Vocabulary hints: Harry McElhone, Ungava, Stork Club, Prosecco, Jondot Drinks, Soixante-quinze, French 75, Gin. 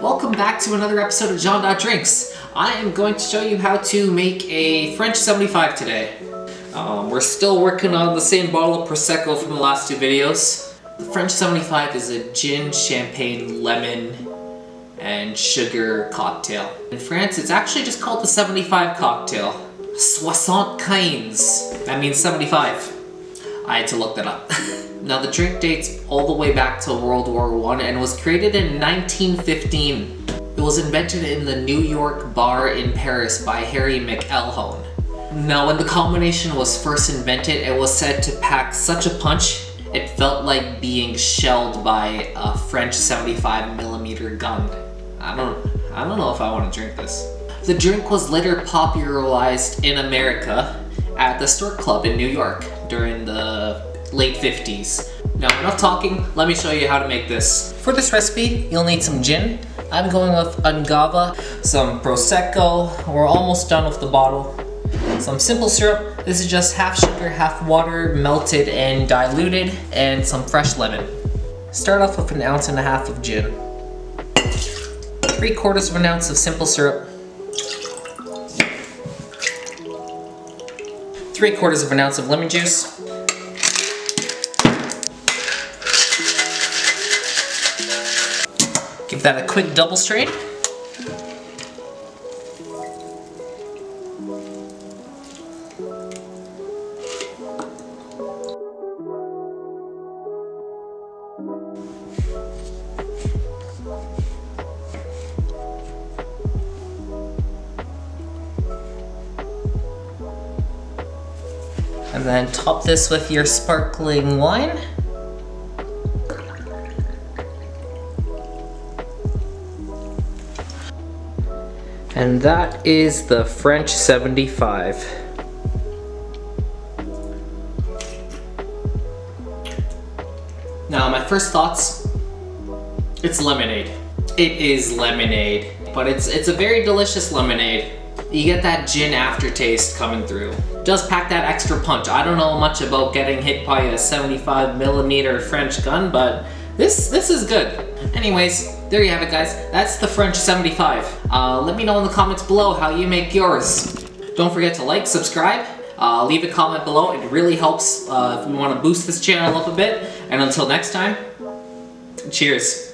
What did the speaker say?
Welcome back to another episode of Jondot Drinks. I am going to show you how to make a French 75 today. We're still working on the same bottle of Prosecco from the last two videos. The French 75 is a gin, champagne, lemon, and sugar cocktail. In France, it's actually just called the 75 cocktail. Soixante-quinze. That means 75. I had to look that up. Now the drink dates all the way back to World War I and was created in 1915. It was invented in the New York bar in Paris by Harry McElhone. Now when the combination was first invented, it was said to pack such a punch, it felt like being shelled by a French 75mm gun. I don't know if I want to drink this. The drink was later popularized in America at the Stork Club in New York during the late 50s. Now enough talking, let me show you how to make this. For this recipe, you'll need some gin. I'm going with Ungava, some Prosecco, we're almost done with the bottle, some simple syrup. This is just half sugar, half water, melted and diluted, and some fresh lemon. Start off with 1.5 ounces of gin, 3/4 ounce of simple syrup, 3/4 ounce of lemon juice, give that a quick double strain. And then top this with your sparkling wine. And that is the French 75. Now, my first thoughts, it's lemonade. It is lemonade, but it's a very delicious lemonade. You get that gin aftertaste coming through. Does pack that extra punch. I don't know much about getting hit by a 75mm French gun, but this is good. Anyways, there you have it guys. That's the French 75. Let me know in the comments below how you make yours. Don't forget to like, subscribe, leave a comment below. It really helps if we want to boost this channel up a bit. And until next time, cheers.